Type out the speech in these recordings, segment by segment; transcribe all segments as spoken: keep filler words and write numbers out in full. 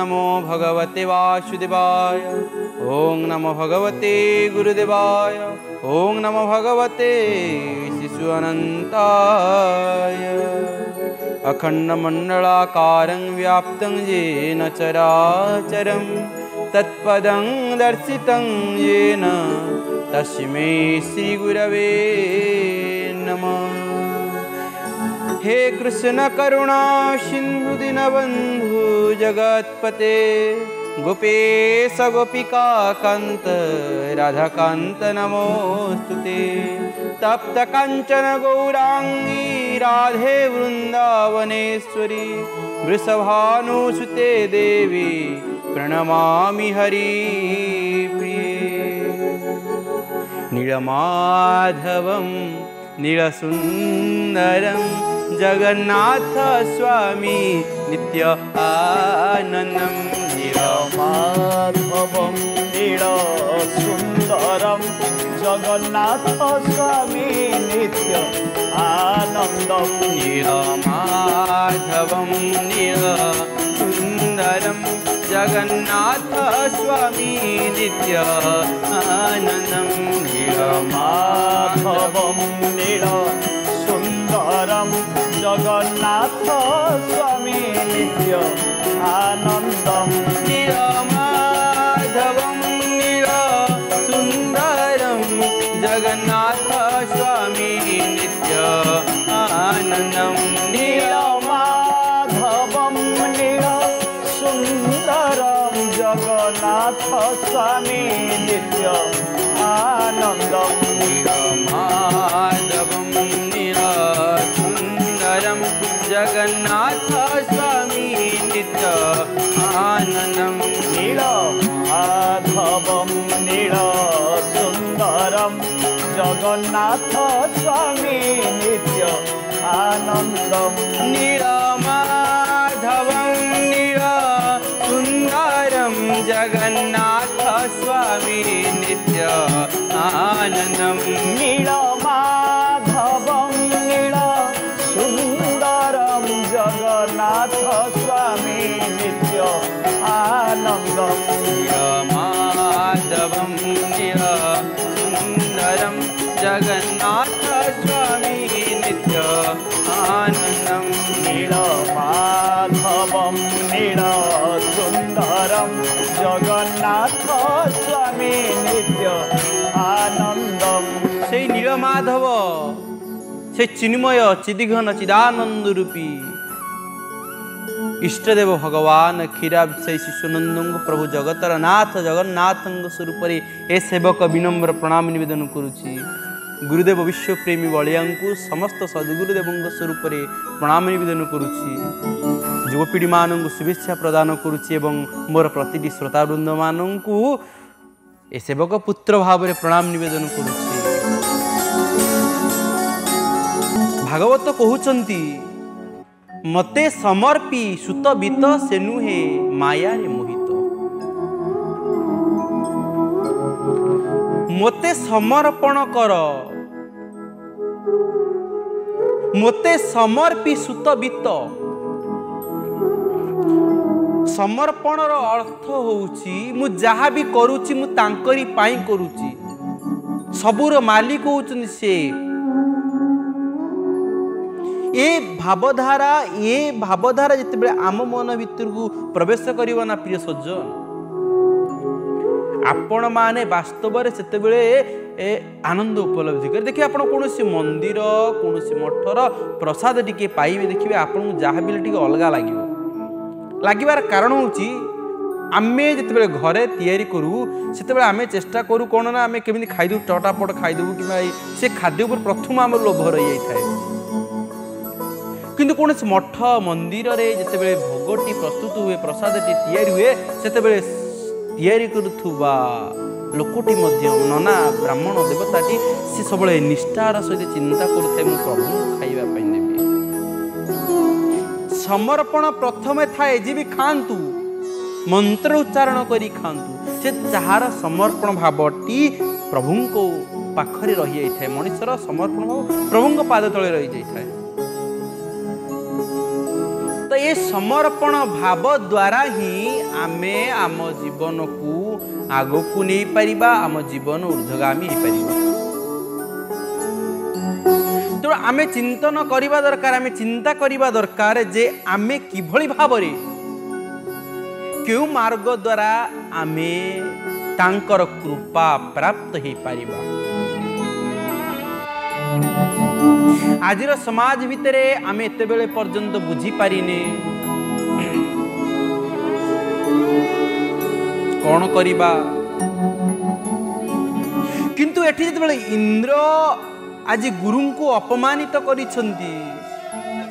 नमो भगवते वासुदेवाय। ओं नमो भगवते गुरुदेवाय। ओं नमो भगवते शिशुअनंताय। अखंडमंडलाकारं व्याप्तं येन चराचरं तत्पदं दर्शितं येन तस्मै श्रीगुरवे नमः। हे कृष्ण करुणा सिंधु दीनबंधु जगतपते, गोपेश गोपिका कांत राधाकांत नमोस्तुते। तप्त कांचन गौरांगी राधे वृंदावनेश्वरी, वृषभानुसुते देवी प्रणमामि हरि प्रिये। नीलमाधवं नीलसुंदरं जगन्नाथ स्वामी नित्य आनन्दं। नीलमाधवं नीलसुन्दरं जगन्नाथ स्वामी नित्य आनन्दं। नीलमाधवं नीलसुन्दरं जगन्नाथ स्वामी नित्य आनन्दं। नीलमाधवं नीलसुन्दरं जगन्नाथ स्वामी नित्य आनन्दं। नीलमाधवं नीलसुन्दरं जगन्नाथ स्वामी नित्य आनन्दं। नीलमाधवं नीलसुन्दरं जगन्नाथ स्वामी नित्य आनन्दं। नीलमाधवं नीलसुन्दरं जगन्नाथ स्वामी नित्य आनन्दं। नीलमाधवं नीलसुन्दरं जगन्नाथ स्वामी नित्य आनन्दं। नीलमाधवं नीलसुन्दरं जगन्नाथ स्वामी नित्य आनन्दं। नीलमाधवं नीलसुन्दरं जगन्नाथ स्वामी नित्य आनन्दं। नीलमाधवं नीलसुन्दरं जगन्नाथ स्वामी नित्य आनन्दं। नीलमाधवं नीलसुन्दरं जगन्नाथ स्वामी नित्य आनन्दं। সেই নীলমাধব, সেই চিন্ময় চিদিঘন চিদানন্দ রূপী इष्टदेव भगवान क्षीराब से शिशुनंदंग प्रभु जगतर नाथ जगन्नाथंग स्वरूप ए सेवक विनम्र प्रणाम निवेदन करुच्ची। गुरुदेव विश्वप्रेमी बलिया समस्त सद्गुरुदेव स्वरूप प्रणाम निवेदन करुच्ची। युवपीढ़ी मानू शुभेच्छा प्रदान करुच्ची एवं मोर प्रति श्रोतावृंद मानू ए सेवक पुत्र भाव में प्रणाम निवेदन करुच्ची। भागवत कहते मते समर्पी सुत बीत से नुहे माया रे मोहित। मते समर्पण कर, मते समर्पी सुत बीत। समर्पण रो अर्थ होउची मु जहा भी करूची मु तांकरी पाई करूची। सबुर मालिक होउचन से। ए भावधारा ए भावधारा जिते आम मन भर को प्रवेश करना प्रिय सज्जन आपण मैने वास्तव में से ए आनंद उपलब्धि कर देखिए। आप कौन मंदिर कौन मठर प्रसाद टी पाइबे देखिए आपको जहाँ भी टी अलग लगे लगे कारण हूँ आमे जिते घरे तैयारी करूँ से आम चेष्टा करूँ कौन ना आम केमी खाईदू टटापट खाईदेबू कि से खाद्य पर प्रथम आम लोभ रही जाए। किंतु कौन मठ मंदिर जिते बड़े भोगटी प्रस्तुत हुए प्रसाद टी हुए सेते बड़े तैयारी करुवा लोकटी नना ब्राह्मण देवताटी सी सब निष्ठार सहित चिंता करूए मु प्रभु खाइबापी देवी। समर्पण प्रथम थाए जी भी खातु मंत्र उच्चारण करी खातु से जार समर्पण भावटी प्रभु को पाखरे रही जाए। मनुष्यर समर्पण भाव प्रभु पाद तले रही जाए। ये समर्पण भाव द्वारा ही आमे आम जीवन को आग को नहीं पार आम जीवन ऊर्ध्वगामी हो पार। तो आमे चिंतन करवा दरकार, आमे चिंता करवा दरकार जे आमे किभली भावरे क्यों मार्ग द्वारा आमे तांकर कृपा प्राप्त हो पार। आज समाज भितर आम एत बेले पर्यंत बुझी पारिने कौन करिबा, किंतु एठी जतबेले इंद्र आज गुरु को अपमानित करिसंती,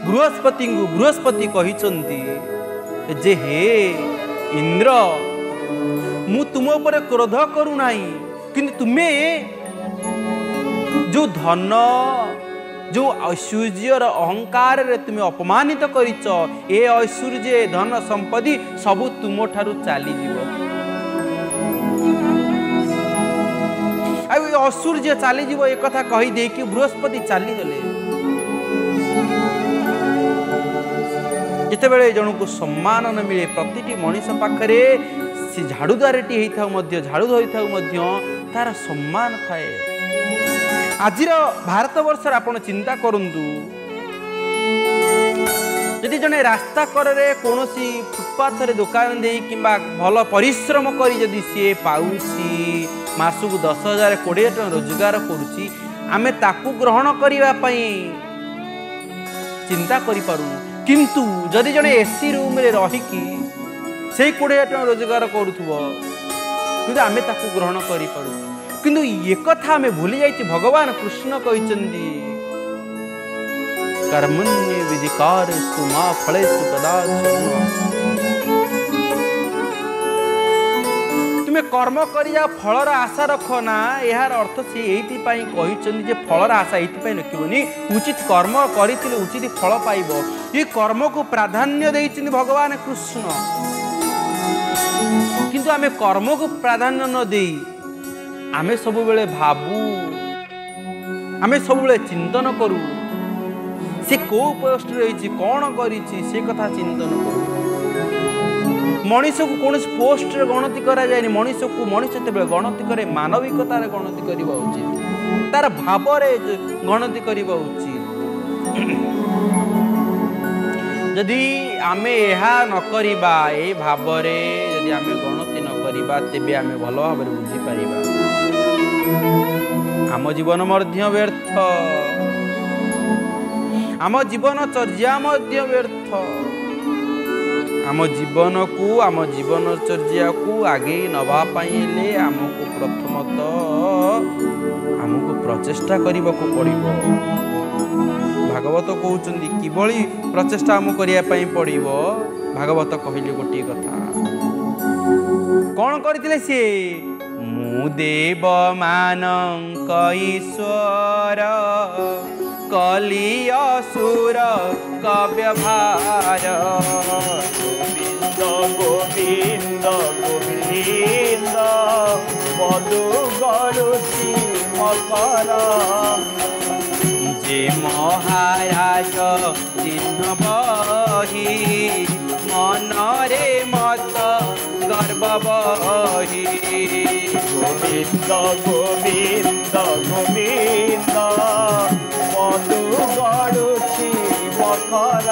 बृहस्पति को बृहस्पति कहिसंती जे हे इंद्र मु तुम ऊपर क्रोध करू नाही, किंतु तुमे जो धन जो ऐश्वर्य अहंकार रे तुम अपमानित करिच, ए ऐश्वर्य धन संपत्ति सब तुम ठारू चली जीवो। आउ ऐश्वर्य चली जीवो एक कथा कहि दे कि बृहस्पति चली गले। जते बेले जणु को सम्मान न मिले, प्रतिटी मनीष पाखरे से झाड़ूदारेटी हेई थाउ मध्य झाड़ू धोई थाउ मध्य तार सम्मान थाए। आज भारत वर्षर आप चिंता करंतु यदि जने रास्ता कररे कौन सी फुटपाथ रे दुकान दे कि भल परिश्रम करी सी पासी मासक दस हजार कोड़े टन रोजगार करुची, आमे ताकू ग्रहण करिवा पई चिंता करि पारू। किंतु जदि जने एसी रूम रे रहिकी से कोड़े टन रोजगार करुथबो किंतु आमे ताकू ग्रहण करि पारू। किंतु ये कथा में भूली जाइए भगवान कृष्ण कहते कर्मण्ये विधिकारेषु मा फलेषु कदाचन। तुम्हें कर्म कर फलर आशा रख ना, यार अर्थ से यही कहते फलर आशा ये रखनी, उचित कर्म कर उचित फल पाइब। ये कर्म को प्राधान्य दे भगवान कृष्ण, किंतु आम कर्म को प्राधान्य न दे आमे सबु बेले भाबू, आमे सबु बेले चिंतन करूँ से को पोस्ट रही कौन करिछि से कथा चिंतन करूँ। मनीष को कौन पोस्ट गणति करा जाए, मनीष को मनीष जो गणति करे मानविकतार गणति करवा उचित, तार भाव गणति करवा उचित। जदि आमे एहा न करिबा, ए भावरे जदि आमे गणति न करिबा तेबे आमे भल भाव बुझी पारिबा आम जीवन मध्य व्यर्थ, आम जीवन चर्या मध्य व्यर्थ। आम जीवन को आम जीवन चर्या को आगे नवापाई आमको प्रथमतः आमको प्रचेष्टा करवाक पड़ब। भागवत कहते किभली प्रचेष्टा आम करने पड़ब। भागवत कहले गोटे कथा कौन करथिले से देव मानंक ईश्वर कली असुर कव्यभार गोविंद गोविंद गोविंद पदु गरुचि मकर जे महाराज चिन्ह बही मनरे मत गर्व बही गोविंद गोविंद गोविंद मधु गड़ुची मकर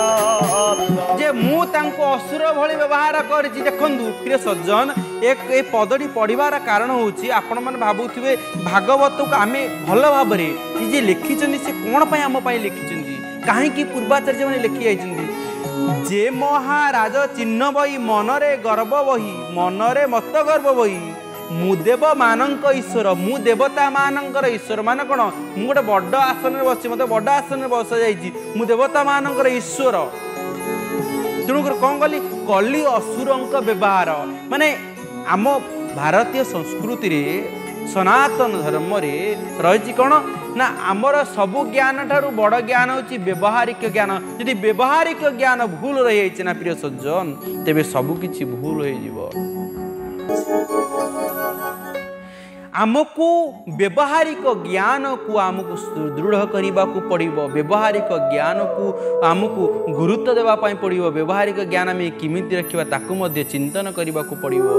जे मु तांको असुर भली व्यवहार करछि। देखंतु प्रिय सज्जन, एक ए पदटी पढ़िबार कारण होछि आपण मन भाबुथिबे भागवत को आमे भल भाबरे जे लिखिछनि से कोन पय हम पय लिखिछनि, काहे कि पूर्वाचार्य माने लिखि आइछनि जे महाराज चिन्ह बही मनरे गर्व बही मनरे मत गर्व बही मु देव मानक ईश्वर मु देवता मानकर ईश्वर मान कौन मु गोटे बड़ आसन में बस मत बड़ आसन में बस जाइए मु देवता मानकर ईश्वर तेणुकर कौन कली कली असुर व्यवहार माने आम भारतीय संस्कृति रे सनातन धर्म रे रही कौन ना आमर सबु ज्ञान ठारू बड़ ज्ञान होची व्यवहारिक ज्ञान। यदि व्यवहारिक ज्ञान भूल रही जाइए ना प्रिय सज्जन तेबे सबु किछि भूल होई जीवो। आमको व्यवहारिक ज्ञान को आमको सुदृढ़ करने को पड़ो। व्यवहारिक ज्ञान को आमको गुरुत्व देवाई पड़ो। व्यवहारिक ज्ञान आम किमी रखा ताकू चिंतन करने को पड़ो।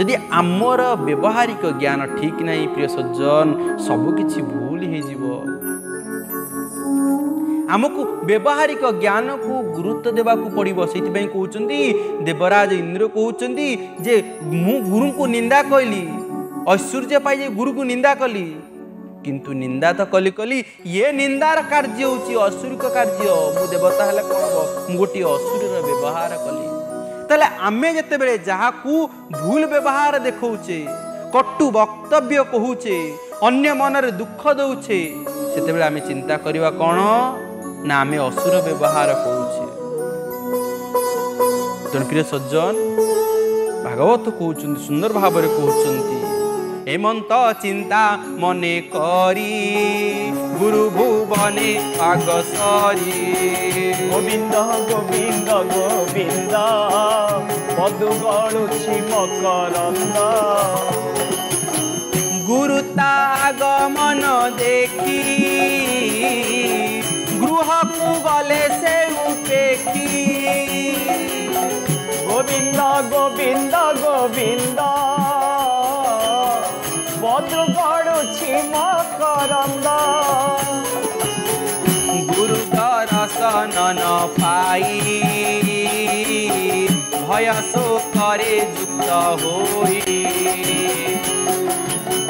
यदि आमर व्यवहारिक ज्ञान ठीक ना प्रिय सज्जन सबकि भूल हो। आमको व्यवहारिक ज्ञान को गुरुत्व देवा को पड़ो। से कहते देवराज इंद्र कहते जे मु गुरु को निंदा कहली ऐश्वर्य पाई जे गुरु को निंदा कली, किंतु निंदा तो कली कली ये निंदार कार्य हो असुर कार्य। मु देवता है कौन हम गोटे असुर व्यवहार कली। तेल आम जिते बड़े जहाँ को भूल व्यवहार देखौचे कटु वक्तव्य कहूचे अन्य मनरे दुख दौचे से बड़े आम चिंता करवा कौन ना आम असुर व्यवहार करूचे। तेणु प्रिय सज्जन भागवत कहते सुंदर भाव में कहते हेमंत चिंता मने करी गुरु भुवने आग सरी गोविंद गोविंद गोविंद पदु गळुछि मकरंद गुरु तागमन देखी गृह को गले से उपेखी गोविंद गोविंद गोविंद पदु गळुछि मकरंद गुरु दर्शन न पाई भय शोकरे युक्त होई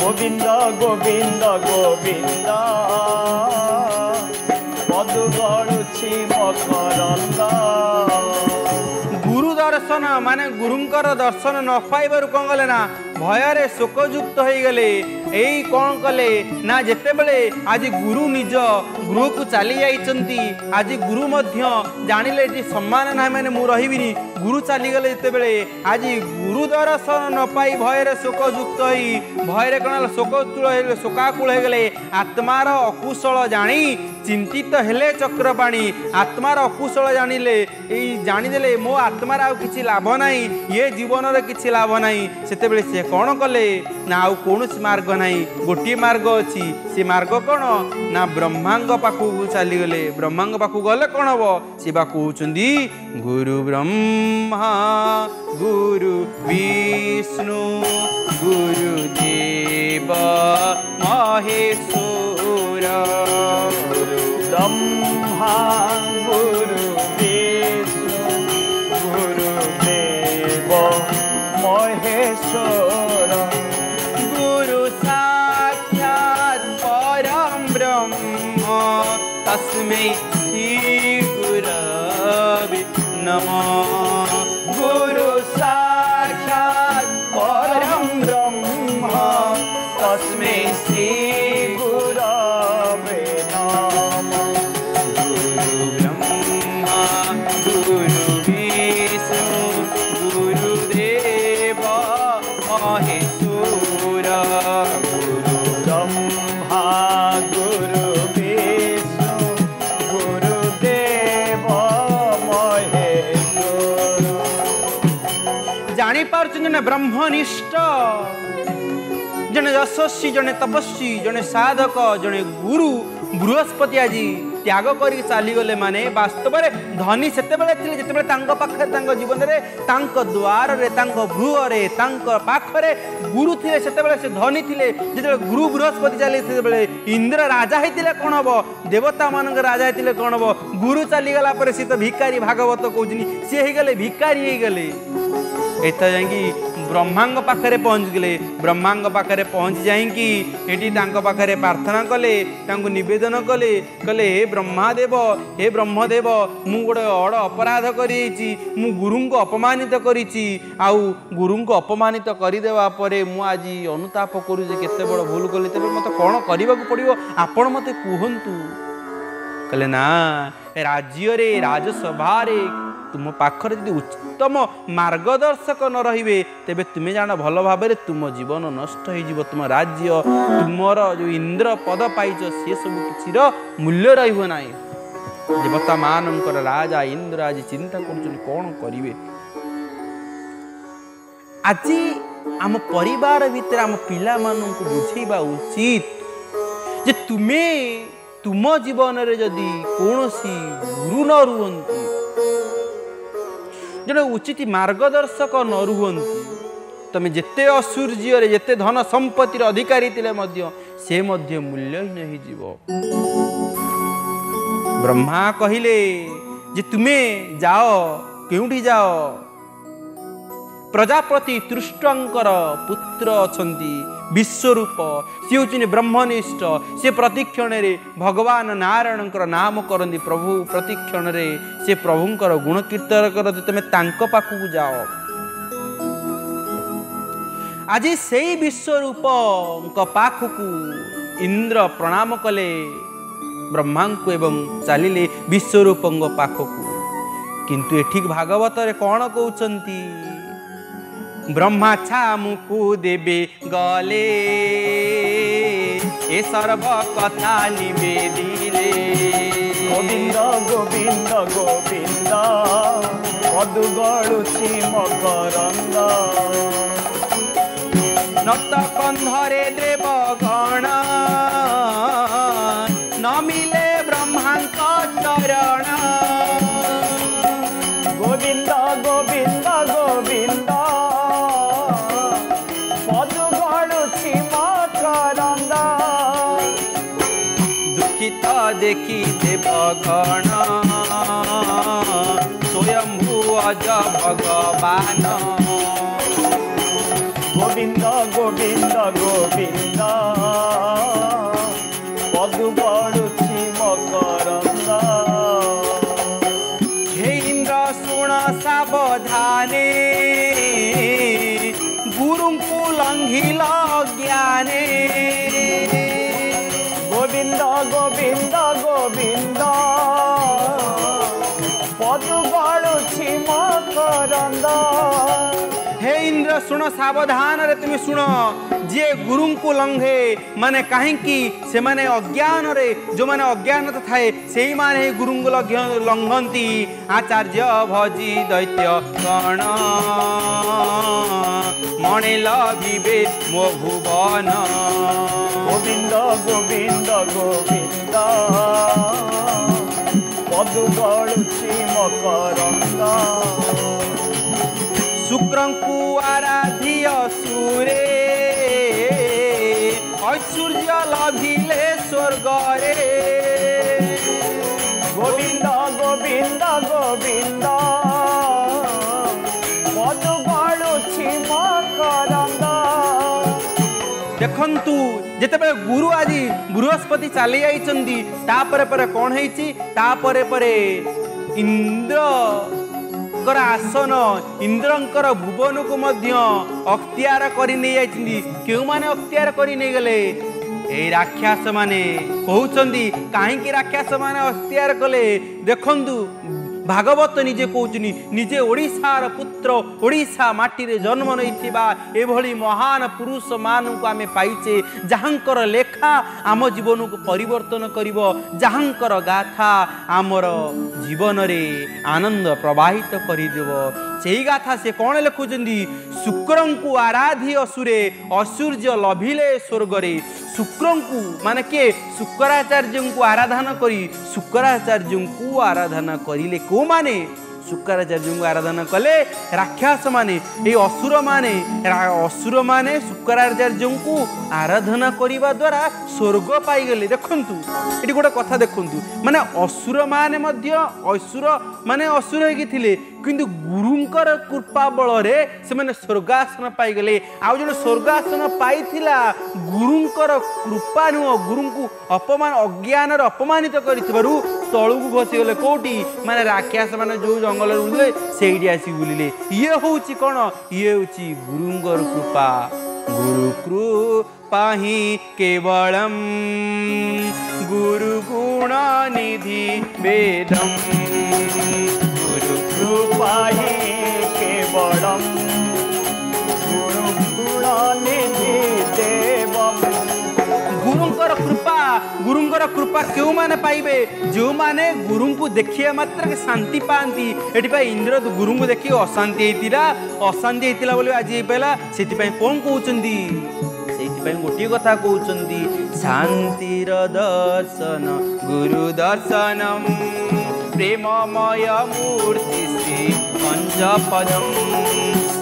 गोविंद गोविंद गोविंद पदु गळुछि मकरंद गुरु दर्शन माने गुरुंकर दर्शन न पाइबारु कोन गले ना भयर शोकयुक्त हो गले। यही कौन कले ना जिते बड़े आज गुरु निज गृह को चली जाती आज गुरु मध्य जानिले ये सम्मान ना मैंने मु रही गुरु चलीगले जिते बड़े आज गुरु दर्शन न पाई भयर शोकयुक्त हो भयर कण शोकूल शोकाकूल हो गले। आत्मार अकुशल जानी चिंतित हेले चक्रपाणी आत्मार अकुशल जानिले जानिदेले मो आत्मार आउ किछि लाभ नाही ये जीवन किछि लाभ नाही। सेते बड़े से कौन कले ना आउ कौन मार्ग ना गोटे मार्ग अच्छी से मार्ग कौन ना ब्रह्मांग पाखु चलीगले। ब्रह्मांग पाखु गले कौन हम सी बा कहते गुरु ब्रह्मा गुरु विष्णु गुरु देव महेश्वर गुरु ब्रह्मा गुरु विष्णु गुरु देव महेश्वर तस्मै श्री गुरवे नमः गुरु साक्षात् परम ब्रह्म तस्मै श्री गुरवे नमः गुरु ब्रह्मा गुरु विष्णु गुरु देव महेश्वर गुरु ब्रह्मा गुरु जने ब्रह्मनिष्ठ जने यशस्वी जने तपस्वी जने साधक जने गुरु बृहस्पति आज त्याग कर चलीगले माने वास्तव में धनी से जिते जीवन में द्वार गृह पाखरे गुरु थे से धनी थे जो गुरु बृहस्पति चली बेले इंद्र राजा होते कौन हम देवता मान राजा होते कौन हम गुरु चलीगला सी तो भिकारी भागवत कहते सी हो गले भिकारी हो गले। एत जा ब्रह्मांग पाखे पहुँच गले। ब्रह्मांग पाखे पहुँच जाकर प्रार्थना कले नवेदन कले कले हे ब्रह्मादेव हे ब्रह्मदेव मु गोटे अड़ अपराध करी मु गुरु को अपमानित करी आउ गुरु को अपमानित करदेवा मु आज अनुताप करुचे केत बड़ भूल कली तेज मत कौन करने को पड़ो आपण मत कहतु कले ना राज्य रे राजसभा रे तुम पाखर यदि उत्तम मार्गदर्शक न रही तेबे तुम्हें जान भल भाव तुम जीवन नष्ट हो तुम राज्य तुमर जो इंद्र पद पाई सी सब कि मूल्य रहा देवता मानकर राजा इंद्र आज चिंता कर कौन करें। आज आम परिवार भितर आम पिला माननकु बुझेबा उचित जे तुमे तुम जीवन रे जदि कोनोसी गुरु न रुहंती जने उचित मार्गदर्शक न रुहंती तमे जेते ऐश्वर्य रे जेते धन संपत्ति रे अधिकारी थिले मध्य से मध्य मूल्यहीन हि जीवो। ब्रह्मा कहिले जे तुमे जाओ केउठी जाओ प्रजापति तृष्टंकर पुत्र अछंती विश्वरूप सी होचनी ब्रह्मनिष्ठ से प्रतिक्षण रे भगवान नारायण नाम करती प्रभु प्रतिक्षण रे से प्रभुंकर गुण कीर्तन करते तुम तांको पाखकु जाओ। आज से विश्वरूप पाखकु इंद्र प्रणाम कले ब्रह्मा को एवं चलिले विश्वरूप पाखकु किंतु एठी भागवत रे कौन कहउचंती ब्रह्मा छामुकु देबे गले ए सर्व कथा निवेदिले गोविंद गोविंद गोविंद मधु गळुछि मकरंद नत कंधरे देव गण न मिले ब्रह्मांक चरण गोविंद गोविंद गोविंद देखी देव गण स्वयं भुवज भगवान गोविंद गोविंद गोविंद पदु पड़ुछि मकरंद हे इंद्र सुन सावधाने गुरु को लंघिल ज्ञाने गोविंद गोविंद गोविंद पदु गळुछि मकरंद हे इंद्र सुन सावधान रे तुम सुन जे गुरु को लंघे माने काहे की से माने अज्ञान रे जो माने अज्ञान थाए से माने गुरु को लंघंती आचार्य भजी दैत्य गण मणे लभिबे मो भुवन गोविंद गोविंद गोविंद पदु गळुछि मकरंद शुक्रंकु आराध्य सूरे ऐश्वर्य लभिले स्वर्गरे गोविंद गोविंद गोविंद पदु गळुछि मकरंद देखंतु जेतेबेले गुरु आज बृहस्पति चली आइचंदी तापरे परे कोन हेछि तापरे परे इंद्र आसन इंद्रंकर भुवन को मध्य अख्तियार कर अख्तियार करगले ये राक्षस माने कहते कहीं राक्षस माने अख्तियार कले देखंतु भागवत निजे कहचनी निजे ओडिशार पुत्र ओडिशा माटी रे जन्म नैथिबा एभली महान पुरुष मान को आमे पाइचे जहाँकर लेखा आम जीवन को परिवर्तन करिवो जहाँकर गाथा आमर जीवन रे आनंद प्रवाहित करिदेवो। सेही गाथा से कौन लिखुचंदी शुक्रंकु आराध्य असुरे ऐश्वर्य लभिले स्वर्गरे शुक्रंकु माने के शुक्राचार्य को आराधना करी शुक्राचार्य को आराधना करिले को माने शुक्राचार्य को आराधना कले राक्षस माने ये असुर माने असुर माने शुक्राचार्य को आराधना करने द्वारा स्वर्ग पाइगले। देखंतु ये गोटे कथा देखंतु माने असुर माने मध्य असुर माने असुर होगी थिले किंतु गुरुंकर कृपा बल रे से माने स्वर्गासन पाइगले आ जो स्वर्गासन पाई थिला गुरुंकर कृपा नुह गुरु को अपमान अज्ञान अपमानित करू तलू घसीगले कौटी माने राक्षस माने जो जंगल बुले से आसी बुलिले ये हूँ कौन ये हूँ गुरुंकर कृपा गुरु कृपा ही केवलम गुरु गुण निधि वेदम गुरु कृपा ही केवलम गुरु गुण निधि देवम गुरुंकर कृपा गुरु ईश्वर कृपा क्यों माने पाइबे जो माने गुरु को देखिए मात्र शांति पाती इंद्र गुरु को देखिए अशांति होता अशांति होता बोले आज ये पाला से कौन कहते से गोटे कथा कहते शांतिर दर्शन गुरु दर्शनम प्रेममय मूर्ति श्री पंचपदम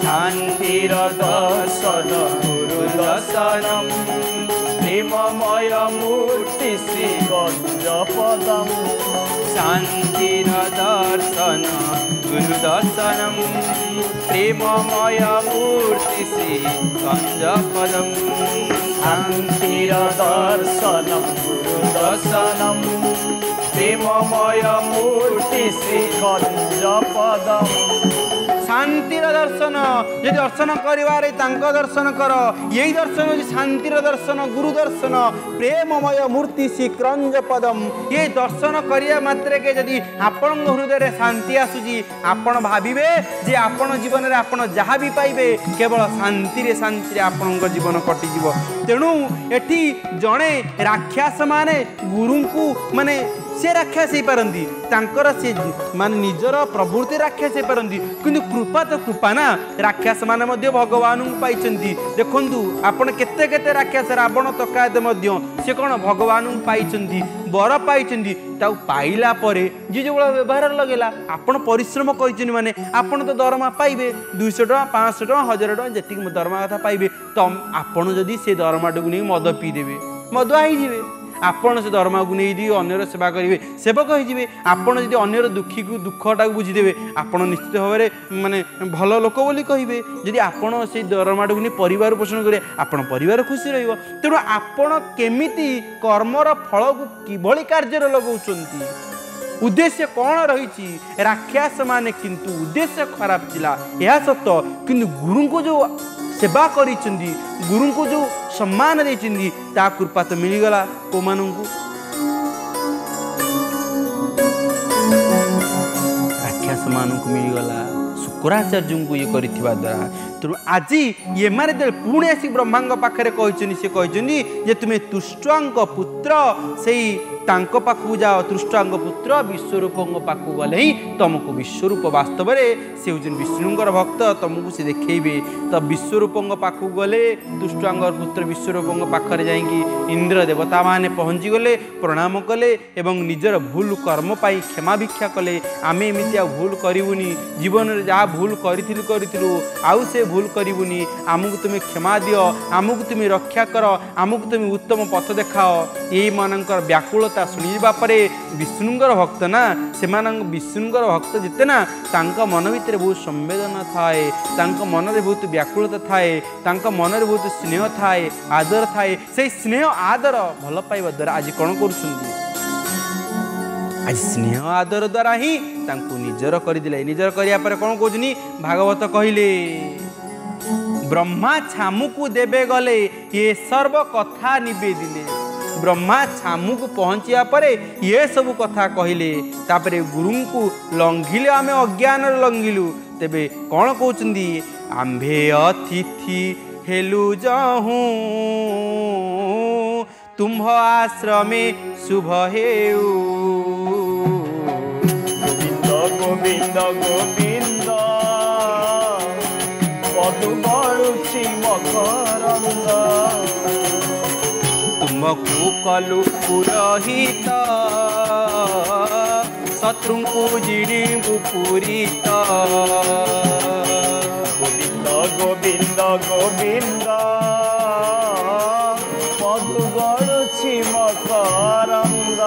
शांतिर दर्शन गुरु दर्शनम प्रेममय मूर्ति श्री पंचपदम शांतिर दर्शन गुरु दर्शनम प्रेममय मूर्ति श्री पंचपदम शांतिर दर्शन गुरु दर्शनम प्रेममय मूर्ति श्री पंचपदम शांतिर दर्शन ये दर्शन करें दर्शन कर यही दर्शन हो शांतिर दर्शन गुरु दर्शन प्रेममय मूर्ति श्री क्रंज पदम ये दर्शन करिया मात्र के जदि आपण हृदय रे शांति आसुची आपण भाविबे जे आपण जीवन रे आपण जहाँ भी पाइबे केवल शांति रे शांति रे आपण जीवन कटिजीव। तेणु एठी जणे राक्षस माने गुरु को माने से राक्षस हो पारती से मान निजर प्रवृत्ति राक्षस हो पारती किंतु कृपा तो कृपा ना राक्षस मैंने भगवान को पाई देखु आपड़ केते केते राक्षस रावण तकायत से कौन भगवान को पाई बर पाई पाइला जी जो व्यवहार लगेगा आपड़ परिश्रम कर माने आपड़ तो दरमा पाइबे दुईश टाँह पाँच टाँह हजार टाँह जी दरमा कथा पाइबे तो आपड़ जदि से दरमा टाक नहीं मद पीदेवे मदुआ होइजिबे आपण से दरमा को नहीं अन्यर सेवा करेंगे सेवक होते आपड़ जी अन्यर दुखी को दुखटा बुझीदेवे आपड़ निश्चित भाव में मानने भल लोक बोली कहे जी आपड़ से दरमा टाक नहीं परिवार पोषण करेंगे आपण परिवार खुशी रहिबो। तेणु आपण केमिति कर्मर फल को किभली कार्यर लगाउछंती उद्देश्य कौन रही राक्षस माने किंतु उद्देश्य खराब थिला यह सत किंतु गुरु को जो सेवा कर गुरु को जो सम्मान देती कृपा तो मिलगला को मानू राक्षस मानू मिलगला शुक्राचार्य को ये कर द्वारा। तेणु आज ये मैंने जो पुणी आसिक ब्रह्मांग पाखे कहते सी कहते तुम्हें तुष्टांग पुत्र से पाखु जाओ तुष्टांग पुत्र विश्वरूप पाखु गले ही तुमको विश्वरूप वास्तव में से हूँ विष्णुंर भक्त तुमको सी देखेबे तो विश्वरूप पाखु गले तुष्टांग पुत्र विश्वरूप पाखे जा इंद्र देवता माने पहुँची गले प्रणाम कले एवं निजर भूल कर्म पाई क्षमा भिक्षा कले आम एमती भूल करूनी जीवन में जहाँ भूल करूँ आउ से भूल करूनी आमको तुम्हें क्षमा दियो आमको तुम्हें रक्षा कर आमको तुम्हें उत्तम पथ देखाओ। यही मानकर व्याकुल शुणा पर विष्णुंर भक्त ना से विष्णुंर भक्त जिते ना मन भितर बहुत संवेदना थाए मन में बहुत व्याकुलता थाए मन में बहुत स्नेह थाए आदर थाए से स्नेह आदर भल पाइबा द्वारा आज कौन कर स्नेह आदर द्वारा ही निजर करदे निजर कराया कौन कहनी भागवत कहले ब्रह्मा छामुकु देबे गले ये सर्व कथा निवेदिले ब्रह्मा छामू को पहुँचा पर ये सब कथा कहले तापर गुरु को लंघिले आम अज्ञान लंघिलु तेबे कौन कहते आम्भे अतिथि हेलु जाहू तुम्ह आश्रमे शुभ हेऊ गोविंद गोविंद गोविंद पदुबरुचि मकरंद तुमको कलु पुरोहित शत्रु को जीड़ीबु पूरीत गोविंद गोविंद गोविंद मधुगणुछि मकरंद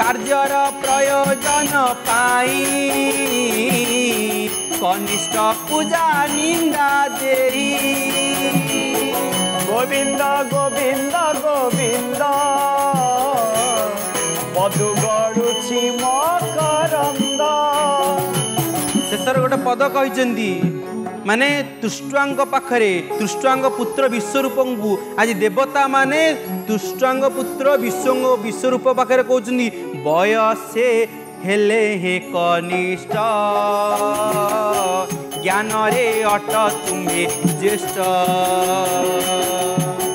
कार्यर प्रयोजन पाई कनिष्ठ पूजा निंदा देई गोविंद गोविंद गोविंद मधुगणुछि मकरंद शेषर गोटे पद कहते माने तुष्टांग पाखरे तुष्टांग पुत्र विश्वरूप को आज देवता माने तुष्टांग पुत्र विश्व विश्वरूप पाखे कहते बयसे हेले हे कनिष्ठ ज्ञान रे अट तुम्हें ज्येष्ठ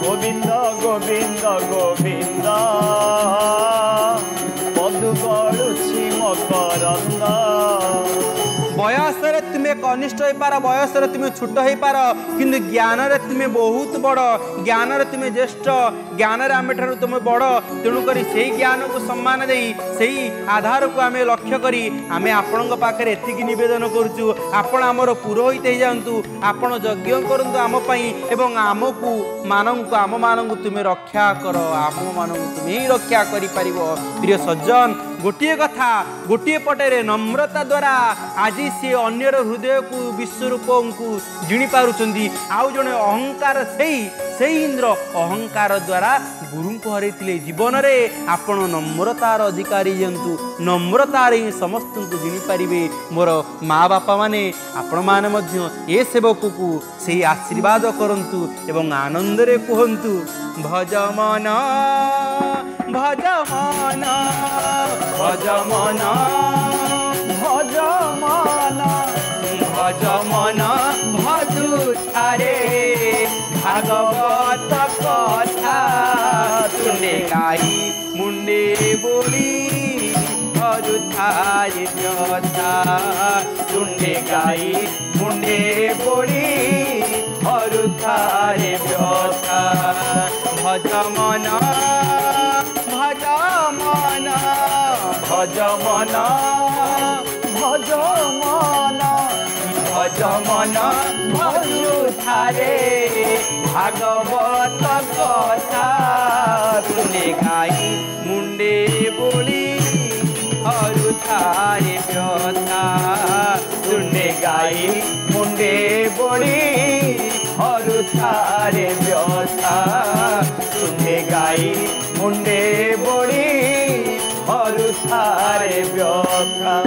गोविंद गोविंद गोविंद तुम्हें कनिष्ठ हो पार, बयस तुम्हें छोट हो पार, किंतु ज्ञान तुम्हें बहुत बड़, ज्ञान तुम्हें ज्येष्ठ, ज्ञान आम ठार तुम्हें बड़। तेणुक से ज्ञान को सम्मान दे, से आधार को आम लक्ष्य करी आम आपण पाखे एतिक नवेदन करुचु, आपण आमर पुरोहित हो जातु, आपण यज्ञ करूँ आमपाई, एवं आमको मानक आम मानक तुम्हें रक्षा कर, आम मानक तुम्हें रक्षा कर। प्रिय सज्जन, गोटे कथा गोटे पटेरे नम्रता द्वारा आज सी अन्यर हृदय को विश्वरूप को जिणी पार्टी, आउ जड़े अहंकार से से इंद्र अहंकार द्वारा गुरु को हरई। जीवन में आपण नम्रतार अधिकारी जंतु, नम्रतार ही समस्त को जिणिपारे। मोर माँ बापा मैने आपण मैने सेवक को से आशीर्वाद करंतु एवं आनंद रे कहंतु, भज मन भज मन भज मन भज मन भज मन भजुतारे भागवत कथा तुने गाई मुंडे बोली, भजुतारे कथा तुने गाई मुंडे बोली, भरुतारे कथा भज मन भज मन भज मन भज मन भज मन भजुतारे भागवत कथा तुने गाई मुंडे बोली, भरुतारे कथा तुने गाई मुंडे बोली, भरुतारे कथा तुने गाई मुंडे बोली, भरुतारे कथा।